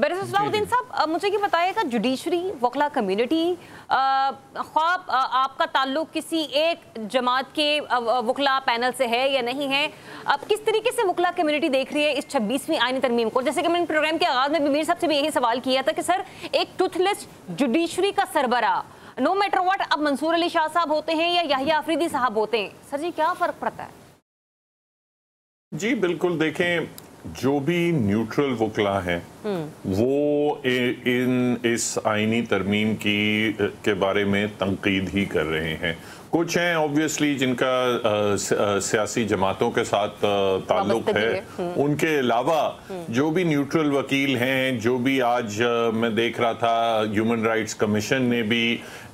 Barrister Salauddin साहब, मुझे ये बताइएगा जुडिशरी वकला कम्युनिटी ख्वाब आपका ताल्लुक किसी एक जमात के वकला पैनल से है या नहीं है, आप किस तरीके से वकला कम्युनिटी देख रही है इस 26वीं आईनी तरमीम को? जैसे कि मैंने प्रोग्राम के आगाज़ में भी मीर साहब से भी यही सवाल किया था कि सर एक टूथलेस जुडिशरी का सरबरा नो मैटर व्हाट अब मंसूर अली शाह साहब होते हैं या याह्या अफरीदी साहब होते हैं, सर जी क्या फ़र्क पड़ता है? जी बिल्कुल, देखें जो भी न्यूट्रल वकला हैं वो इस आईनी तरमीम के बारे में तंकीद ही कर रहे हैं। कुछ हैं ऑब्वियसली जिनका सियासी जमातों के साथ ताल्लुक है, उनके अलावा जो भी न्यूट्रल वकील हैं, जो भी आज मैं देख रहा था ह्यूमन राइट्स कमीशन ने भी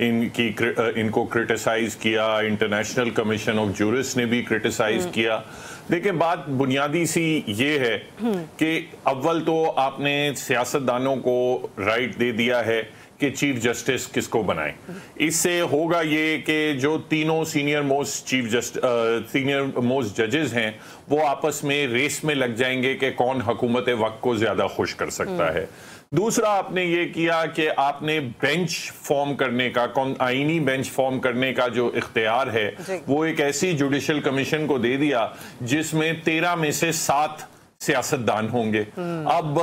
इनको क्रिटिसाइज़ किया, इंटरनेशनल कमीशन ऑफ ज्यूरिस्ट ने भी क्रिटिसाइज़ किया। देखिए बात बुनियादी सी ये है कि अव्वल तो आपने सियासतदानों को राइट दे दिया है कि चीफ जस्टिस किसको बनाएं। इससे होगा ये कि जो तीनों सीनियर मोस्ट जजेस हैं वो आपस में रेस में लग जाएंगे कि कौन हुकूमत वक्त को ज्यादा खुश कर सकता है। दूसरा आपने ये किया कि आपने बेंच फॉर्म करने का, आईनी बेंच फॉर्म करने का जो इख्तियार है वो एक ऐसी जुडिशल कमीशन को दे दिया जिसमें 13 में से 7 सियासतदान होंगे। अब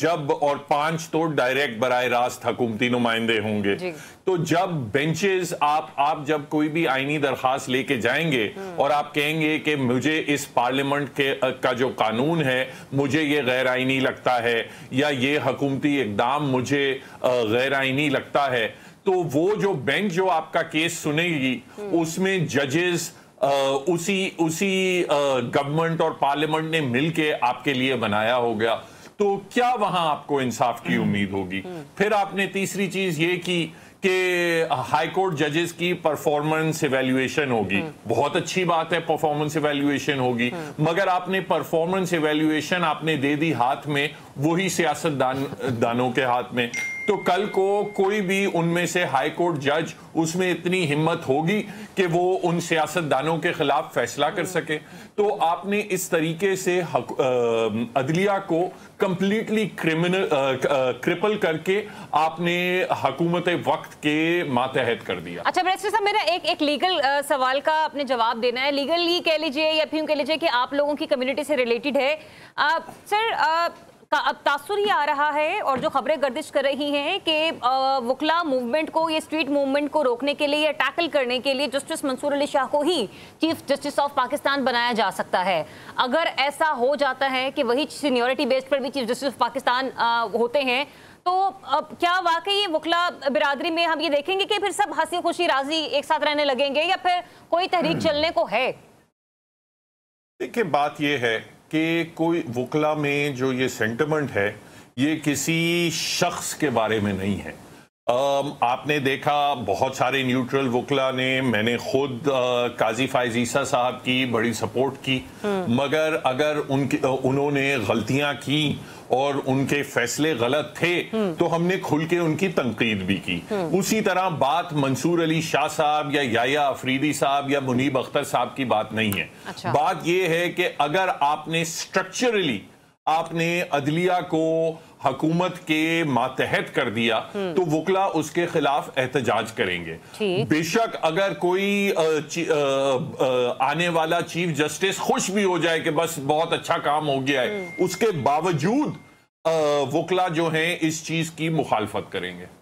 जब और 5 तो डायरेक्ट बराए रास्त हुकूमती नुमाइंदे होंगे। तो जब बेंचेस आप जब कोई भी आईनी दरख्वास्त लेके जाएंगे और आप कहेंगे कि मुझे इस पार्लियामेंट का जो कानून है मुझे ये गैर आईनी लगता है या ये हुकूमती इकदाम मुझे गैर आईनी लगता है, तो वो जो बेंच जो आपका केस सुनेगी उसमें जजेस उसी गवर्नमेंट और पार्लियामेंट ने मिलके आपके लिए बनाया होगा, तो क्या वहां आपको इंसाफ की उम्मीद होगी? फिर आपने तीसरी चीज ये की कि हाई कोर्ट जजेस की परफॉर्मेंस इवैल्यूएशन होगी। बहुत अच्छी बात है परफॉर्मेंस इवैल्यूएशन होगी, मगर आपने परफॉर्मेंस इवैल्यूएशन आपने दे दी हाथ में वही सियासतदानों के हाथ में, तो कल को कोई भी उनमें से हाई कोर्ट जज उसमें इतनी हिम्मत होगी कि वो उन सियासतदानों के खिलाफ फैसला कर सके। तो आपने इस तरीके से अदलिया को कंप्लीटली क्रिपल करके आपने हुकूमत वक्त के मातहत कर दिया। अच्छा बैरिस्टर साहब, मेरा एक लीगल सवाल का आपने जवाब देना है, लीगली कह लीजिए या फिर कह लीजिए कि आप लोगों की कम्युनिटी से रिलेटेड है। सर अब तासुर ही आ रहा है और जो खबरें गर्दिश कर रही हैं कि वकला मूवमेंट को, ये स्ट्रीट मूवमेंट को रोकने के लिए या टैकल करने के लिए जस्टिस मंसूर अली शाह को ही चीफ जस्टिस ऑफ पाकिस्तान बनाया जा सकता है। अगर ऐसा हो जाता है कि वही सीनियरिटी बेस्ड पर भी चीफ जस्टिस ऑफ पाकिस्तान होते हैं, तो अब क्या वाकई ये वकला बिरादरी में हम ये देखेंगे कि फिर सब हंसी खुशी राजी एक साथ रहने लगेंगे या फिर कोई तहरीक चलने को है? देखिए बात यह है कि कोई वकला में जो ये सेंटिमेंट है ये किसी शख्स के बारे में नहीं है। आपने देखा बहुत सारे न्यूट्रल वकला ने, मैंने खुद काजी फैज ईसा साहब की बड़ी सपोर्ट की, मगर अगर उन्होंने गलतियां की और उनके फैसले गलत थे तो हमने खुल के उनकी तंकीद भी की। उसी तरह बात मंसूर अली शाह साहब या याह्या अफरीदी साहब या मुनीब अख्तर साहब की बात नहीं है। अच्छा। बात यह है कि अगर आपने स्ट्रक्चरली आपने अदलिया को हकूमत के मातहत कर दिया तो वकला उसके खिलाफ एहतजाज करेंगे। बेशक अगर कोई आने वाला चीफ जस्टिस खुश भी हो जाए कि बस बहुत अच्छा काम हो गया है, उसके बावजूद वकला जो हैं इस चीज की मुखालफत करेंगे।